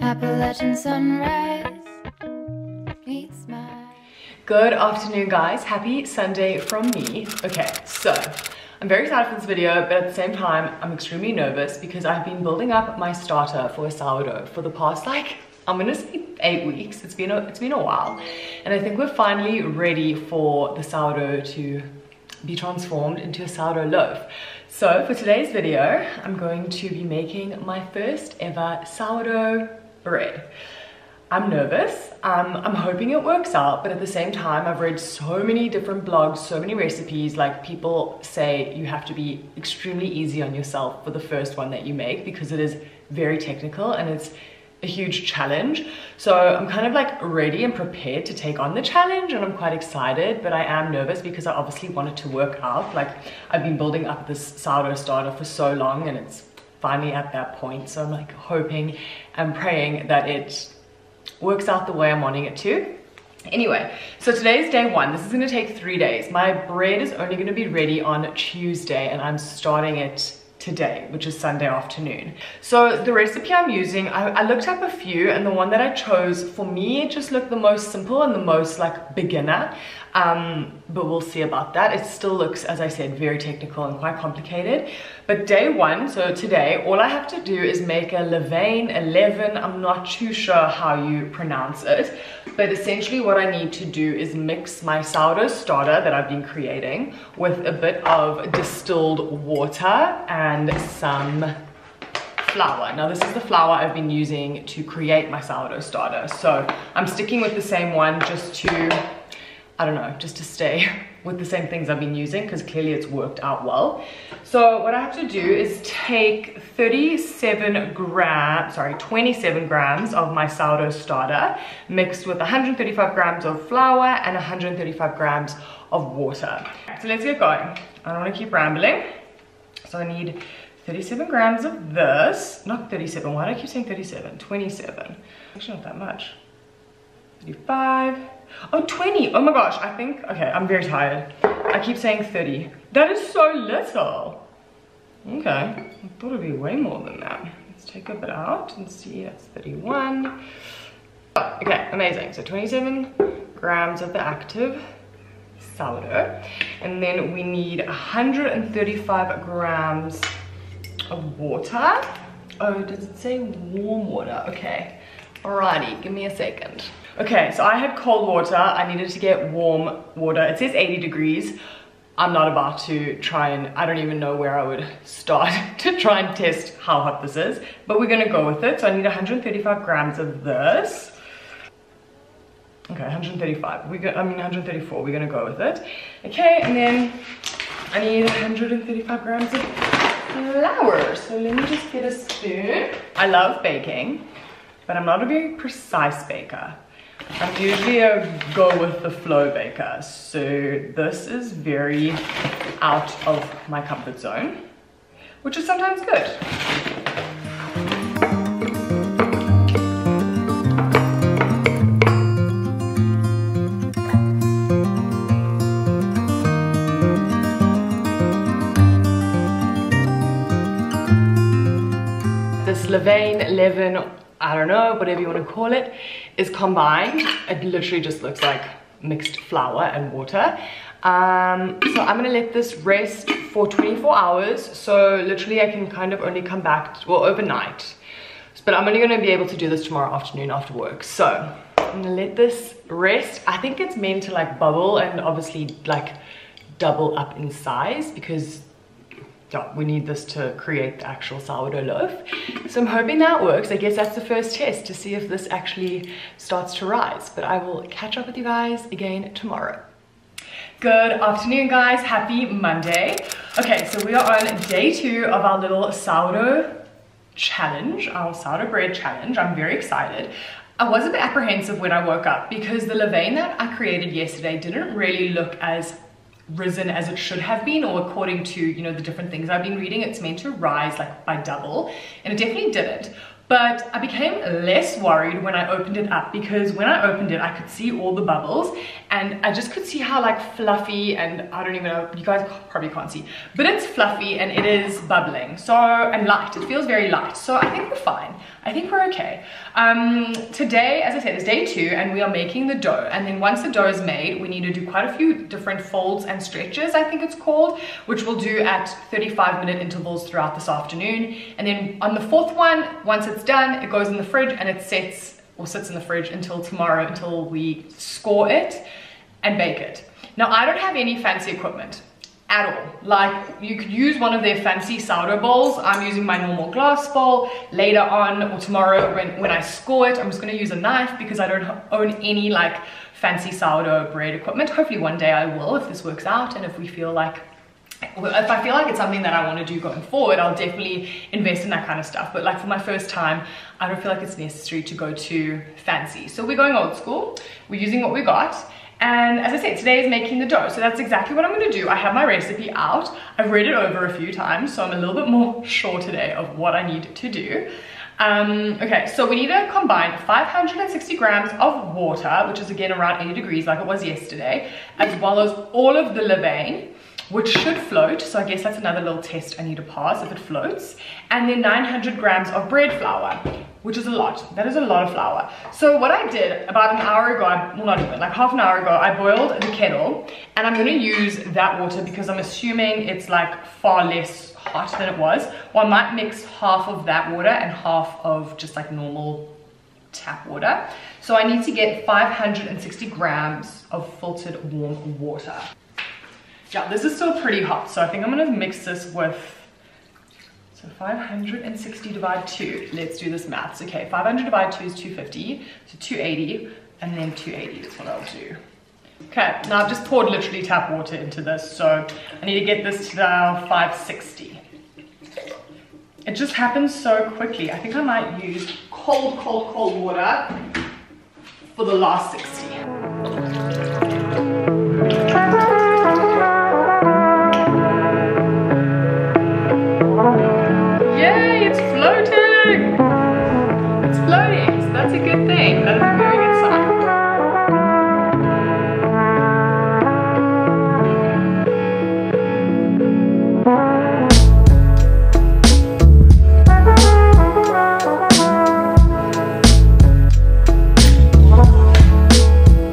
Appalachian sunrise meets mine. Good afternoon, guys. Happy Sunday from me. Okay, so I'm very excited for this video, but at the same time, I'm extremely nervous because I've been building up my starter for a sourdough for the past, like, I'm gonna say 8 weeks. It's been a while. And I think we're finally ready for the sourdough to be transformed into a sourdough loaf. So for today's video, I'm going to be making my first ever sourdough bread. I'm nervous, I'm hoping it works out, but at the same time, I've read so many different blogs, so many recipes, like people say you have to be extremely easy on yourself for the first one that you make because it is very technical and it's a huge challenge. So I'm kind of like ready and prepared to take on the challenge and I'm quite excited, but I am nervous because I obviously want it to work out. Like I've been building up this sourdough starter for so long and it's finally at that point. So I'm like hoping and praying that it works out the way I'm wanting it to. Anyway, so today's day one. This is gonna take 3 days. My bread is only gonna be ready on Tuesday and I'm starting it today, which is Sunday afternoon. So the recipe I'm using, I looked up a few and the one that I chose, for me, it just looked the most simple and the most like beginner, but we'll see about that. It still looks, as I said, very technical and quite complicated. But day one, so today, all I have to do is make a levain, I'm not too sure how you pronounce it, but essentially what I need to do is mix my sourdough starter that I've been creating with a bit of distilled water and some flour. Now this is the flour I've been using to create my sourdough starter. So I'm sticking with the same one just to, I don't know, just to stay with the same things I've been using because clearly it's worked out well. So what I have to do is take 27 grams of my sourdough starter mixed with 135 grams of flour and 135 grams of water. So let's get going. I don't want to keep rambling. So I need 37 grams of this, not 37, why do I keep saying 37? 27, actually not that much. 35, oh 20, oh my gosh, I think, okay, I'm very tired. I keep saying 30. That is so little. Okay, I thought it'd be way more than that. Let's take a bit out and see, that's 31. Oh, okay, amazing, so 27 grams of the active sourdough. And then we need 135 grams of water. Oh, does it say warm water? Okay, alrighty, give me a second. Okay, so I had cold water, I needed to get warm water. It says 80 degrees. I'm not about to try and, I don't even know where I would start to try and test how hot this is, but we're gonna go with it. So I need 135 grams of this. Okay, 135, I mean 134, we're gonna go with it. Okay, and then I need 135 grams of flour. So let me just get a spoon. I love baking, but I'm not a very precise baker. I'm usually a go with the flow baker. So this is very out of my comfort zone, which is sometimes good. Levain, I don't know, whatever you want to call it, is combined. It literally just looks like mixed flour and water. So I'm gonna let this rest for 24 hours. So literally I can kind of only come back, well, overnight. But I'm only gonna be able to do this tomorrow afternoon after work. So I'm gonna let this rest. I think it's meant to like bubble and obviously like double up in size because we need this to create the actual sourdough loaf. So I'm hoping that works. I guess that's the first test to see if this actually starts to rise, but I will catch up with you guys again tomorrow. Good afternoon, guys. Happy Monday. Okay, so we are on day two of our little sourdough challenge, our sourdough bread challenge. I'm very excited. I was a bit apprehensive when I woke up because the levain that I created yesterday didn't really look as risen as it should have been, or according to, you know, the different things I've been reading, it's meant to rise like by double, and it definitely didn't. But I became less worried when I opened it up, because when I opened it, I could see all the bubbles, and I just could see how like fluffy, and I don't even know, you guys probably can't see, but it's fluffy and it is bubbling. So, and light, it feels very light. So I think we're fine. I think we're okay. Today, as I said, is day 2, and we are making the dough. And then once the dough is made, we need to do quite a few different folds and stretches, I think it's called, which we'll do at 35-minute intervals throughout this afternoon. And then on the fourth one, once it's done, it goes in the fridge and it sits in the fridge until tomorrow, until we score it and bake it. Now, I don't have any fancy equipment at all. Like, you could use one of their fancy sourdough bowls. I'm using my normal glass bowl. Later on, or tomorrow when I score it, I'm just going to use a knife, because I don't own any like fancy sourdough bread equipment. Hopefully one day I will, if this works out, and if I feel like it's something that I want to do going forward, I'll definitely invest in that kind of stuff. But like for my first time, I don't feel like it's necessary to go too fancy. So we're going old school. We're using what we got. And as I said, today is making the dough. So that's exactly what I'm going to do. I have my recipe out. I've read it over a few times, so I'm a little bit more sure today of what I need to do. Okay, so we need to combine 560 grams of water, which is again around 80 degrees like it was yesterday, as well as all of the levain, which should float, so I guess that's another little test I need to pass if it floats. And then 900 grams of bread flour, which is a lot. That is a lot of flour. So what I did about an hour ago, well not even, like half an hour ago, I boiled the kettle, and I'm gonna use that water because I'm assuming it's like far less hot than it was. Well, I might mix half of that water and half of just like normal tap water. So I need to get 560 grams of filtered warm water. Yeah, this is still pretty hot, so I think I'm gonna mix this with, so 560 divided 2, let's do this maths. Okay, 500 divided 2 is 250, so 280, and then 280 is what I'll do. Okay, now I've just poured literally tap water into this, so I need to get this to now 560. It just happens so quickly. I think I might use cold water for the last 60. That's a good thing. That is a very good sign.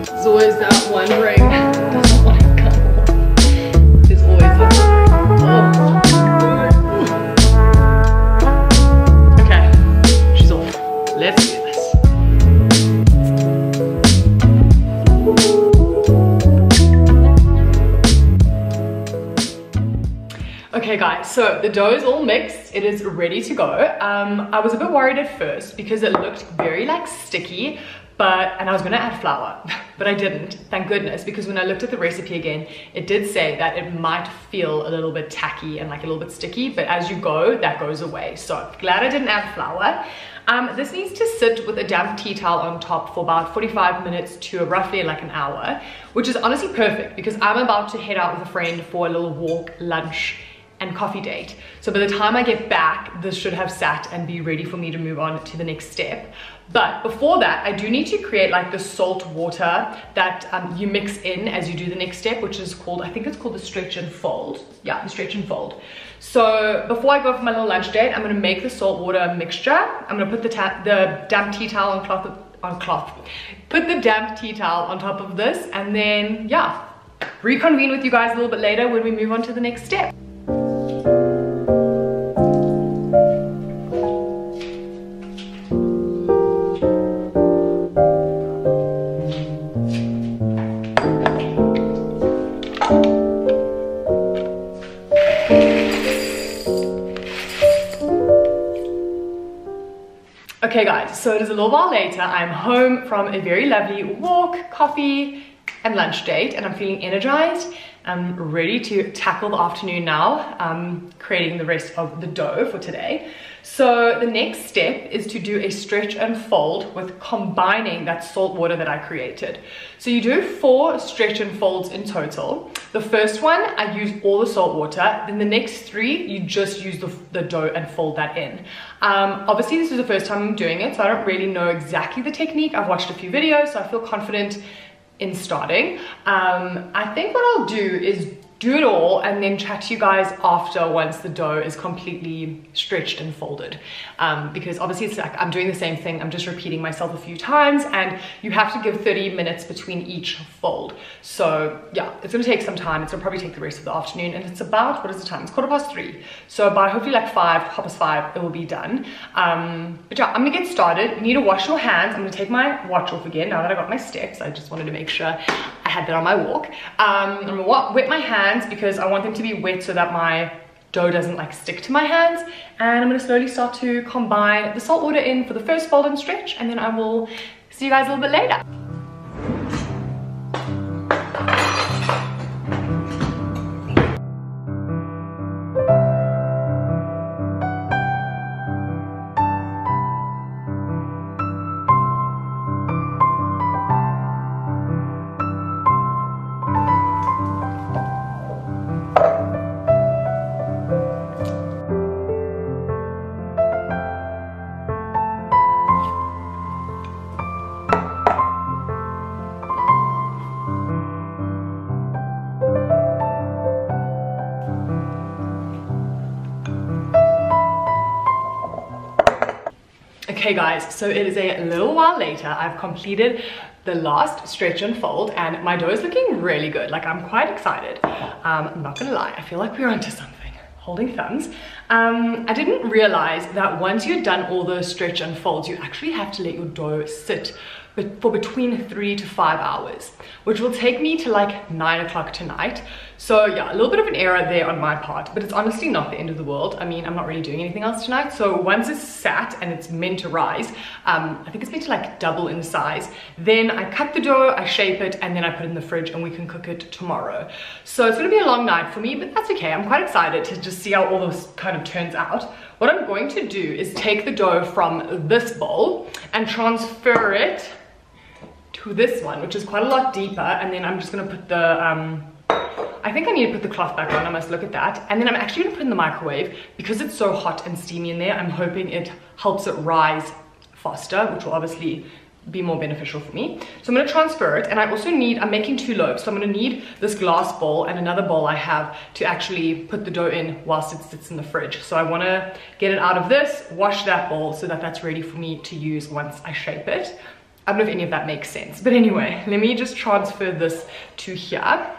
There's always that one ring. Oh my God. There's always that. Oh. Okay guys, so the dough is all mixed. It is ready to go. I was a bit worried at first because it looked very like sticky, and I was gonna add flour, but I didn't, thank goodness, because when I looked at the recipe again, it did say that it might feel a little bit tacky and like a little bit sticky, but as you go, that goes away. So glad I didn't add flour. This needs to sit with a damp tea towel on top for about 45 minutes to roughly like an hour, which is honestly perfect because I'm about to head out with a friend for a little walk, lunch, and coffee date. So by the time I get back, this should have sat and be ready for me to move on to the next step. But before that, I do need to create like the salt water that you mix in as you do the next step, which is called, I think it's called the stretch and fold. Yeah, the stretch and fold. So before I go for my little lunch date, I'm gonna make the salt water mixture. I'm gonna put the damp tea towel put the damp tea towel on top of this, and then yeah, reconvene with you guys a little bit later when we move on to the next step. Okay guys, so it is a little while later. I'm home from a very lovely walk, coffee, and lunch date, and I'm feeling energized. I'm ready to tackle the afternoon now, creating the rest of the dough for today. So the next step is to do a stretch and fold with combining that salt water that I created. So you do 4 stretch and folds in total. The first one, I use all the salt water. Then the next 3, you just use the dough and fold that in. Obviously this is the first time I'm doing it, so I don't really know exactly the technique. I've watched a few videos, so I feel confident in starting. I think what I'll do is do it all and then chat to you guys after, once the dough is completely stretched and folded. Because obviously it's like I'm doing the same thing, I'm just repeating myself a few times, and you have to give 30 minutes between each fold. So yeah, it's gonna take some time. It's gonna probably take the rest of the afternoon, and it's about, what is the time? It's 3:15. So by hopefully like 5, 5:15, it will be done. But yeah, I'm gonna get started. You need to wash your hands. I'm gonna take my watch off again now that I got my steps. I just wanted to make sure I had that on my walk. I'm gonna wet my hands, because I want them to be wet so that my dough doesn't like stick to my hands, and I'm going to slowly start to combine the salt water in for the first fold and stretch, and then I will see you guys a little bit later. Okay guys, so it is a little while later. I've completed the last stretch and fold, and my dough is looking really good. Like, I'm quite excited. I'm not gonna lie, I feel like we're onto something. Holding thumbs. I didn't realize that once you've done all the stretch and folds, you actually have to let your dough sit for between 3 to 5 hours, which will take me to like 9 o'clock tonight. So yeah, a little bit of an error there on my part, but it's honestly not the end of the world. I mean, I'm not really doing anything else tonight, so once it's sat and it's meant to rise, I think it's meant to like double in size, then I cut the dough, I shape it, and then I put it in the fridge and we can cook it tomorrow. So it's gonna be a long night for me, but that's okay. I'm quite excited to just see how all this kind of turns out. What I'm going to do is take the dough from this bowl and transfer it to this one, which is quite a lot deeper, and then I'm just gonna put the I think I need to put the cloth back on. I must look at that. And then I'm actually gonna put it in the microwave, because it's so hot and steamy in there. I'm hoping it helps it rise faster, which will obviously be more beneficial for me. So I'm gonna transfer it, and I also need, I'm making 2 loaves, so I'm gonna need this glass bowl and another bowl I have to actually put the dough in whilst it sits in the fridge. So I wanna get it out of this, wash that bowl, so that that's ready for me to use once I shape it. I don't know if any of that makes sense, but anyway, let me just transfer this to here.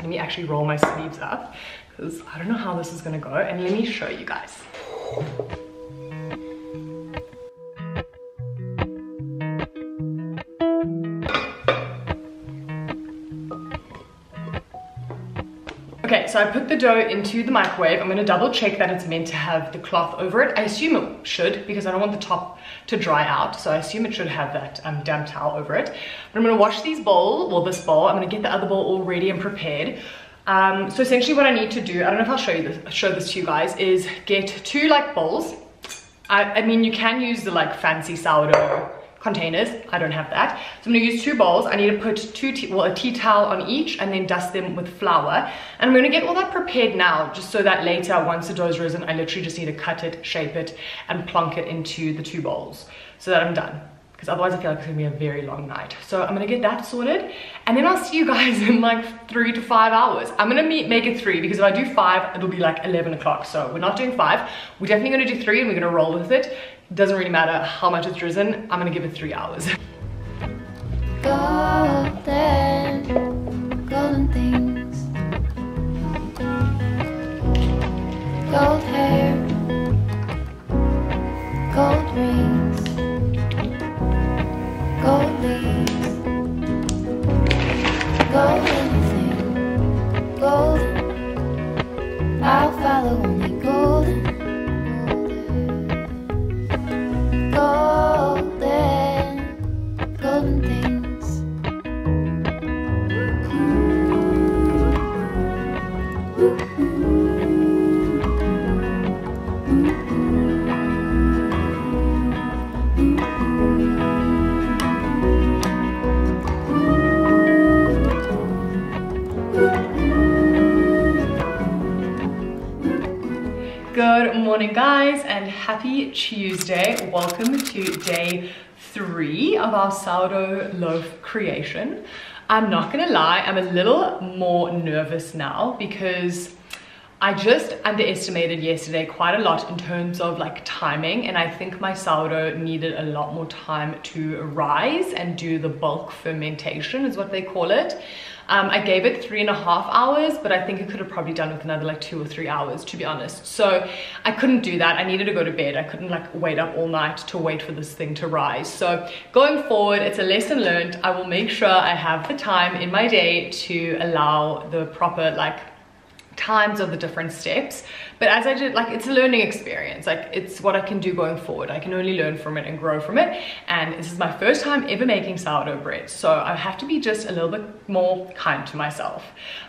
Let me actually roll my sleeves up, because I don't know how this is gonna go, and let me show you guys. Okay, so I put the dough into the microwave. I'm going to double check that it's meant to have the cloth over it. I assume it should, because I don't want the top to dry out. So I assume it should have that damp towel over it. But I'm going to wash these bowl, or this bowl. I'm going to get the other bowl all ready and prepared. So essentially what I need to do, I don't know if I'll show this to you guys, is get 2 like bowls. I mean, you can use the like fancy sourdough containers. I don't have that, so I'm gonna use 2 bowls. I need to put a tea towel on each, and then dust them with flour, and I'm gonna get all that prepared now, just so that later, once the dough's risen, I literally just need to cut it, shape it, and plonk it into the 2 bowls, so that I'm done, because otherwise I feel like it's gonna be a very long night. So I'm gonna get that sorted, and then I'll see you guys in like 3 to 5 hours. I'm gonna make it 3, because if I do 5, it'll be like 11 o'clock, so we're not doing 5, we're definitely gonna do 3, and we're gonna roll with it. Doesn't really matter how much it's risen. I'm gonna give it 3 hours. Golden things, gold hair, gold rings, gold leaves, gold anything, gold. I'll follow only gold. Golden things. Ooh. Ooh. morning guys, and happy Tuesday. Welcome to day 3 of our sourdough loaf creation. I'm not gonna lie, I'm a little more nervous now because I just underestimated yesterday quite a lot in terms of like timing, and I think my sourdough needed a lot more time to rise and do the bulk fermentation is what they call it. I gave it 3.5 hours, but I think it could have probably done with another like 2 or 3 hours, to be honest. So I couldn't do that. I needed to go to bed. I couldn't like wait up all night to wait for this thing to rise. So going forward, it's a lesson learned. I will make sure I have the time in my day to allow the proper like times of the different steps. But as I did, like, it's a learning experience. Like, it's what I can do going forward. I can only learn from it and grow from it. And this is my first time ever making sourdough bread, so I have to be just a little bit more kind to myself.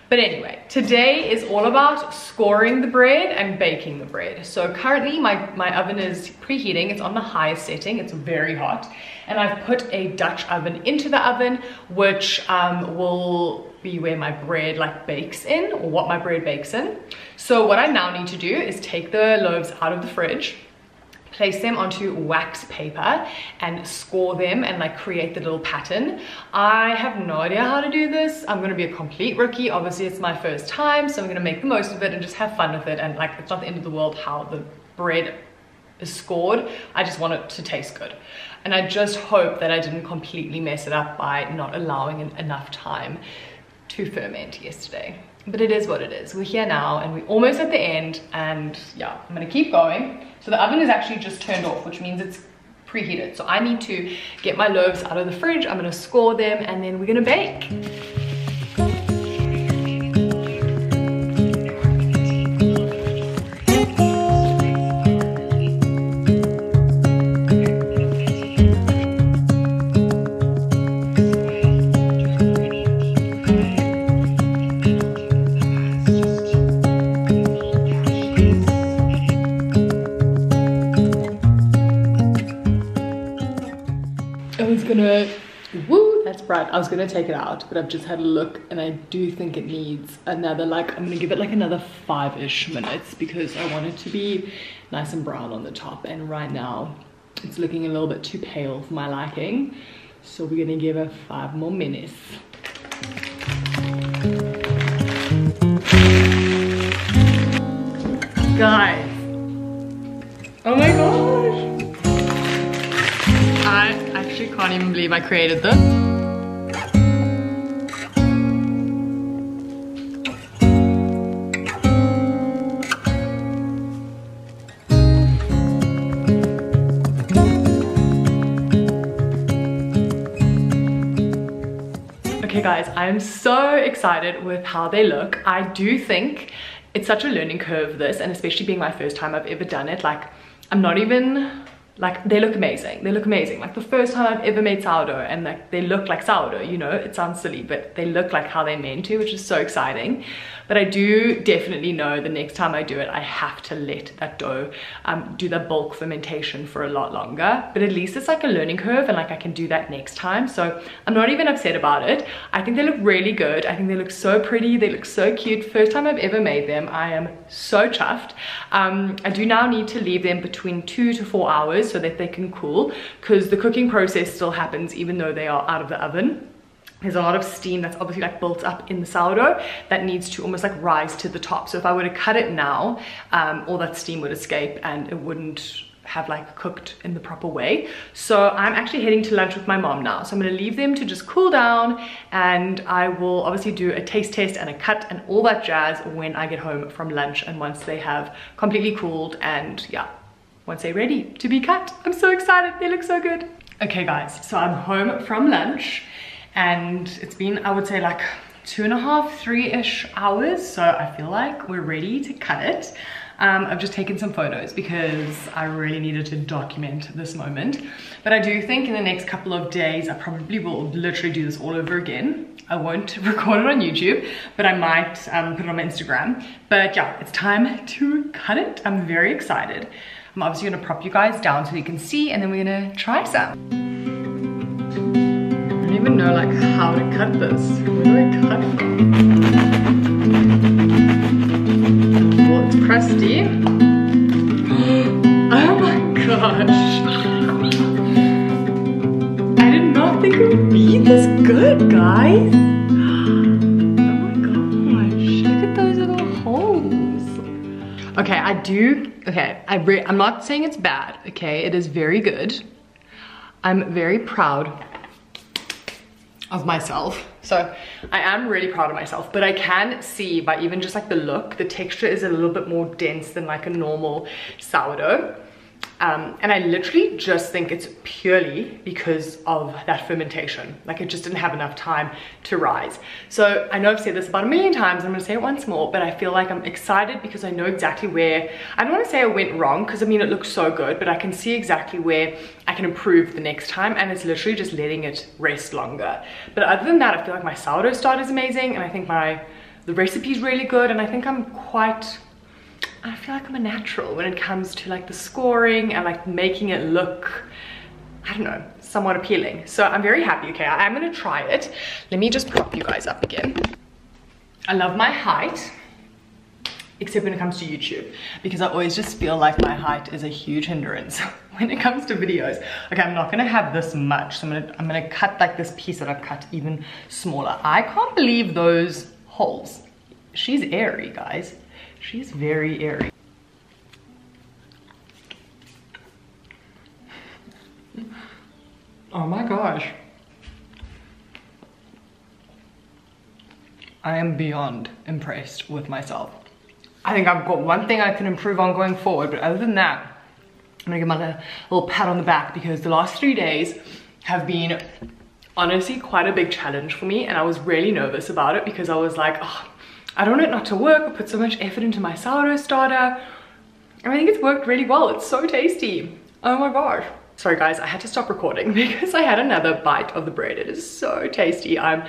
But anyway, today is all about scoring the bread and baking the bread. So currently my oven is preheating. It's on the highest setting. It's very hot. And I've put a Dutch oven into the oven, which will be where my bread like bakes in, or what my bread bakes in. So what I now need to do is take the loaves out of the fridge, place them onto wax paper and score them and like create the little pattern. I have no idea how to do this. I'm gonna be a complete rookie. Obviously it's my first time, so I'm gonna make the most of it and just have fun with it. And like, it's not the end of the world how the bread is scored. I just want it to taste good. And I just hope that I didn't completely mess it up by not allowing enough time to ferment yesterday. But it is what it is. We're here now and we're almost at the end, and yeah, I'm gonna keep going. So the oven is actually just turned off, which means it's preheated. So I need to get my loaves out of the fridge. I'm gonna score them and then we're gonna bake. I was gonna take it out, but I've just had a look and I do think it needs another, like, I'm gonna give it like another 5-ish minutes because I want it to be nice and brown on the top, and right now it's looking a little bit too pale for my liking, so we're gonna give it 5 more minutes. Guys, oh my gosh, I actually can't even believe I created this. Guys, I'm so excited with how they look. I do think it's such a learning curve, this, and especially being my first time I've ever done it, like, I'm not even like, they look amazing. They look amazing. Like, the first time I've ever made sourdough, and like, they look like sourdough, you know. It sounds silly, but they look like how they're meant to, which is so exciting. But I do definitely know the next time I do it, I have to let that dough do the bulk fermentation for a lot longer. But at least it's like a learning curve, and like, I can do that next time. So I'm not even upset about it. I think they look really good. I think they look so pretty. They look so cute. First time I've ever made them. I am so chuffed. I do now need to leave them between 2 to 4 hours so that they can cool, because the cooking process still happens even though they are out of the oven. There's a lot of steam that's obviously like built up in the sourdough that needs to almost like rise to the top. So if I were to cut it now, all that steam would escape and it wouldn't have like cooked in the proper way. So I'm actually heading to lunch with my mom now. So I'm gonna leave them to just cool down, and I will obviously do a taste test and a cut and all that jazz when I get home from lunch, and once they have completely cooled, and yeah, once they're ready to be cut. I'm so excited, they look so good. Okay guys, so I'm home from lunch and it's been, I would say, like 2.5, 3-ish hours. So I feel like we're ready to cut it. I've just taken some photos because I really needed to document this moment. But I do think in the next couple of days, I probably will literally do this all over again. I won't record it on YouTube, but I might put it on my Instagram. But yeah, it's time to cut it. I'm very excited. I'm obviously gonna prop you guys down so you can see, and then we're gonna try some. I don't even know like how to cut this. Where do I cut it from? Well, it's crusty. Oh my gosh. I did not think it would be this good, guys. Oh my gosh, look at those little holes. Okay, I'm not saying it's bad, okay? It is very good. I'm very proud of myself. So I am really proud of myself, but I can see by even just like the look, the texture is a little bit more dense than like a normal sourdough. And I literally just think it's purely because of that fermentation. Like it just didn't have enough time to rise. So I know I've said this about a million times, I'm gonna say it once more, but I feel like I'm excited because I know exactly where, I don't wanna say I went wrong, because I mean, it looks so good, but I can see exactly where I can improve the next time. And it's literally just letting it rest longer. But other than that, I feel like my sourdough starter is amazing. And I think the recipe is really good. And I think I feel like I'm a natural when it comes to like the scoring and like making it look, I don't know, somewhat appealing. So I'm very happy, okay? I'm gonna try it. Let me just prop you guys up again. I love my height, except when it comes to YouTube, because I always just feel like my height is a huge hindrance when it comes to videos. Okay, I'm not gonna have this much. So I'm gonna cut like this piece that I've cut even smaller. I can't believe those holes. She's airy, guys. She's very airy. Oh my gosh. I am beyond impressed with myself. I think I've got one thing I can improve on going forward, but other than that, I'm gonna give my little pat on the back because the last 3 days have been honestly quite a big challenge for me, and I was really nervous about it because I was like, oh, I don't want it not to work. I put so much effort into my sourdough starter. I think it's worked really well. It's so tasty. Oh my gosh. Sorry guys, I had to stop recording because I had another bite of the bread. It is so tasty. I'm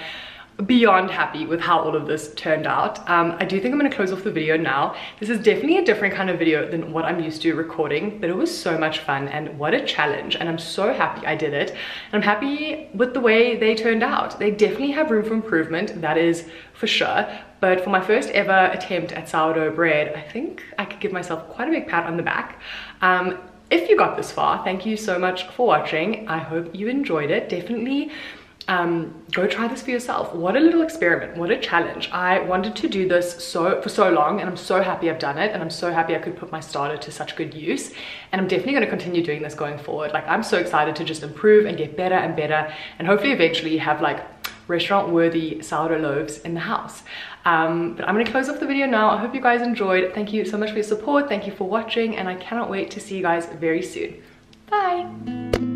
beyond happy with how all of this turned out. I do think I'm gonna close off the video now. This is definitely a different kind of video than what I'm used to recording, but it was so much fun and what a challenge, and I'm so happy I did it. And I'm happy with the way they turned out. They definitely have room for improvement, that is for sure. But for my first ever attempt at sourdough bread, I think I could give myself quite a big pat on the back. If you got this far, thank you so much for watching. I hope you enjoyed it. Definitely go try this for yourself. What a little experiment, what a challenge. I wanted to do this for so long, and I'm so happy I've done it, and I'm so happy I could put my starter to such good use. And I'm definitely gonna continue doing this going forward. Like I'm so excited to just improve and get better and better, and hopefully eventually have like restaurant-worthy sourdough loaves in the house. But I'm gonna close off the video now. I hope you guys enjoyed. Thank you so much for your support. Thank you for watching, and I cannot wait to see you guys very soon. Bye.